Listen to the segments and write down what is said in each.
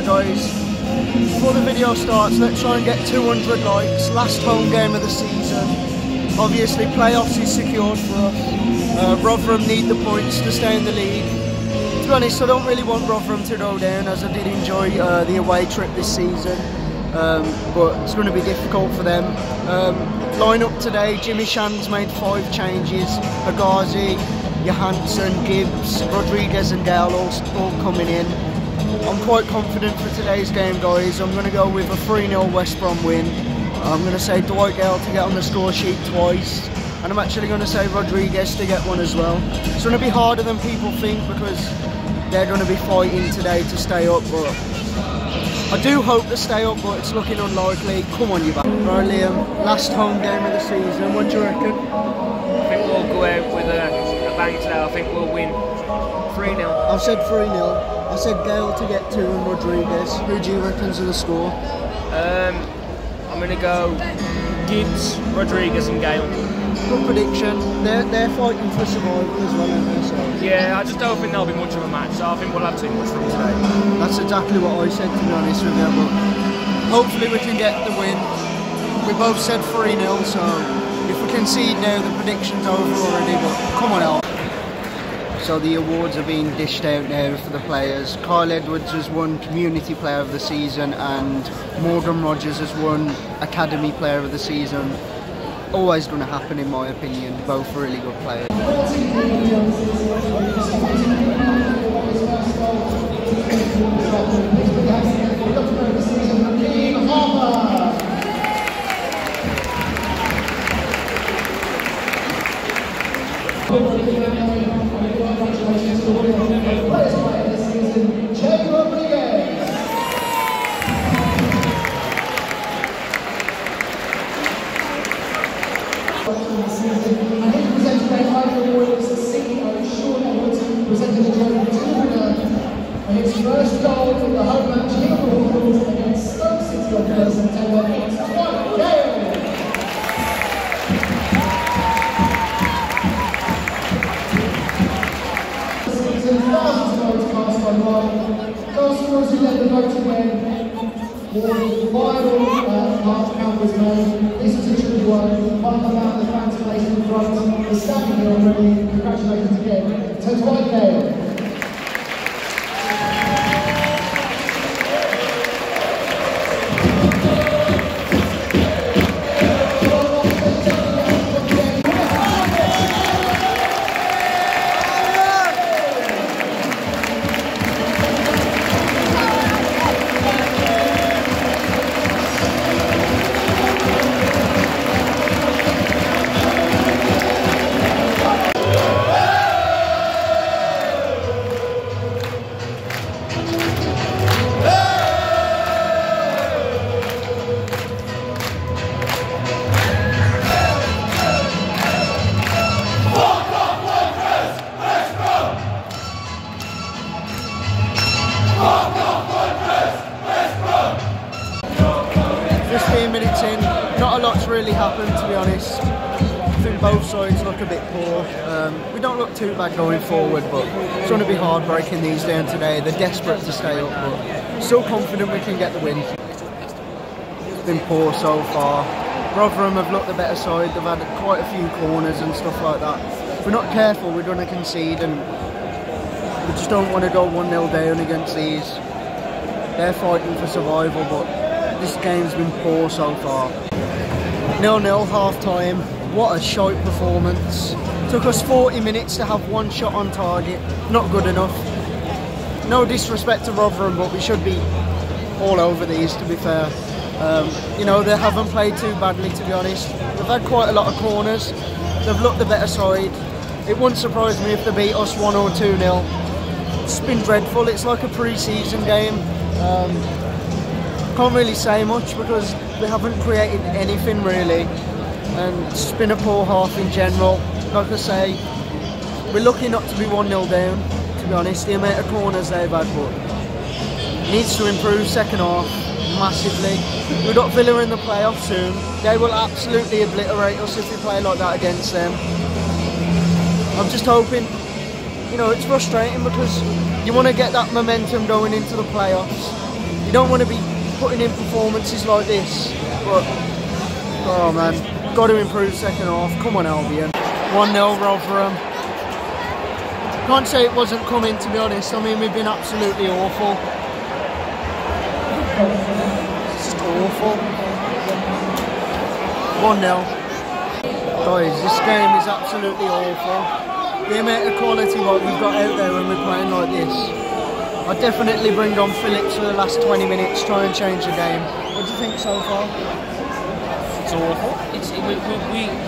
tomorrow, guys. Before the video starts, let's try and get 200 likes. Last home game of the season. Obviously, playoffs is secured for us. Rotherham need the points to stay in the league. To be honest, I don't really want Rotherham to go down, as I did enjoy the away trip this season, but it's going to be difficult for them. Line-up today, Jimmy Shan's made 5 changes. Aghazi, Johansson, Gibbs, Rodriguez and Gale all coming in. I'm quite confident for today's game, guys. I'm going to go with a 3-0 West Brom win. I'm going to say Dwight Gayle to get on the score sheet twice. And I'm actually going to say Rodriguez to get one as well. It's going to be harder than people think because they're going to be fighting today to stay up. But I do hope to stay up, but it's looking unlikely. Come on, you back. Right, Liam, last home game of the season. What do you reckon? I think we'll go out with a bang today. I think we'll win 3-0. I've said 3-0. I said Gale to get 2 and Rodriguez. Who do you reckon's going to score? I'm going to go Gibbs, Rodriguez and Gale. Good prediction. They're fighting for survival as well, aren't they? So. Yeah, I just don't think there'll be much of a match, so I think we'll have too much from today. That's exactly what I said, to be honest with you, but hopefully we can get the win. We both said 3-0, so if we concede now, the prediction's over already, but come on out. So the awards are being dished out now for the players. Kyle Edwards has won Community Player of the Season and Morgan Rogers has won Academy Player of the Season. Always going to happen, in my opinion. Both really good players. Keem Harper. First goal for the home match Liverpool against Stoke City on 1st September, it's Dwight Gayle. This season, thousands of votes cast online. Goal scorers who led the vote again. The final half count was made. This is a tricky one. One of the fans placed in front. We're standing here already. Congratulations again to Dwight Gayle. Too bad going forward, but it's going to be hard breaking these down today. They're desperate to stay up, but still confident we can get the win. Been poor so far. Rotherham have looked the better side. They've had quite a few corners and stuff like that. If we're not careful, we're going to concede, and we just don't want to go 1-0 down against these. They're fighting for survival, but this game's been poor so far. 0-0 half-time. What a shite performance. Took us 40 minutes to have one shot on target. Not good enough. No disrespect to Rotherham, but we should be all over these, to be fair. You know, they haven't played too badly, to be honest. They've had quite a lot of corners. They've looked the better side. It wouldn't surprise me if they beat us 1 or 2-0. It's been dreadful. It's like a pre-season game. Can't really say much because they haven't created anything, really. And it's been a poor half in general. Like I say, we're lucky not to be 1-0 down, to be honest. The amount of corners they've had, but needs to improve second half massively. We've got Villa in the playoffs soon. They will absolutely obliterate us if we play like that against them. I'm just hoping, you know, it's frustrating because you want to get that momentum going into the playoffs. You don't want to be putting in performances like this, but oh man, got to improve second half. Come on, Albion. 1-0 Rotherham. Can't say it wasn't coming, to be honest. I mean, we've been absolutely awful. It's just awful. 1-0. Guys, this game is absolutely awful. The amount of quality what we've got out there when we're playing like this. I'd definitely bring on Phillips for the last 20 minutes, try and change the game. What do you think so far? It's awful.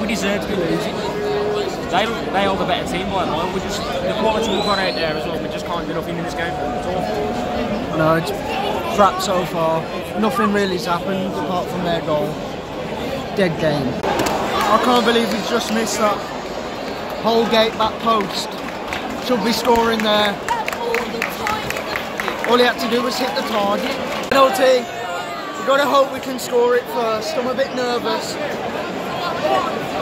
We deserve to be losing. They are the better team by a mile. We just, the quality we've got out there as well, we just can't get nothing in this game. It's awful. No, it's crap so far. Nothing really's happened apart from their goal. Dead game. I can't believe he's just missed that. Holgate back post. Should be scoring there. All he had to do was hit the target. Penalty. We've got to hope we can score it first. I'm a bit nervous.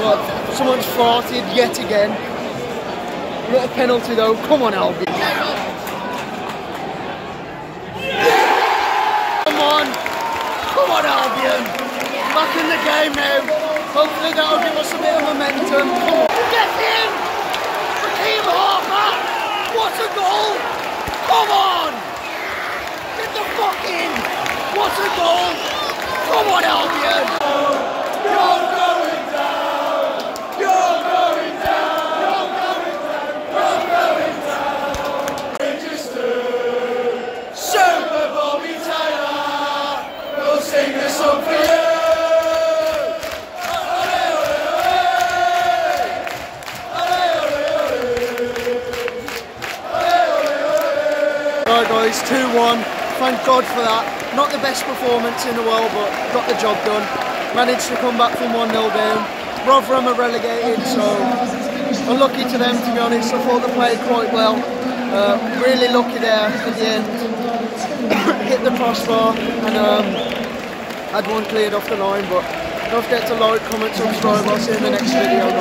But someone's farted yet again. A little penalty though. Come on, Albion. Come on. Come on, Albion. Back in the game now. Hopefully that'll give us a bit of momentum. Get in! Keem Harper! What a goal! Come on! Get the fuck in! What a goal! Come on, Albion! You're going down! You're going down! You're going down! You're going down! Register! Super Bobby Taylor! We'll sing this song for you! Guys, 2-1, thank God for that. Not the best performance in the world, but got the job done. Managed to come back from 1-0 down. Rotherham are relegated, so unlucky to them, to be honest. I thought they played quite well. Really lucky there at the end. Hit the crossbar and had one cleared off the line, but don't forget to like, comment, subscribe. I'll see you in the next video.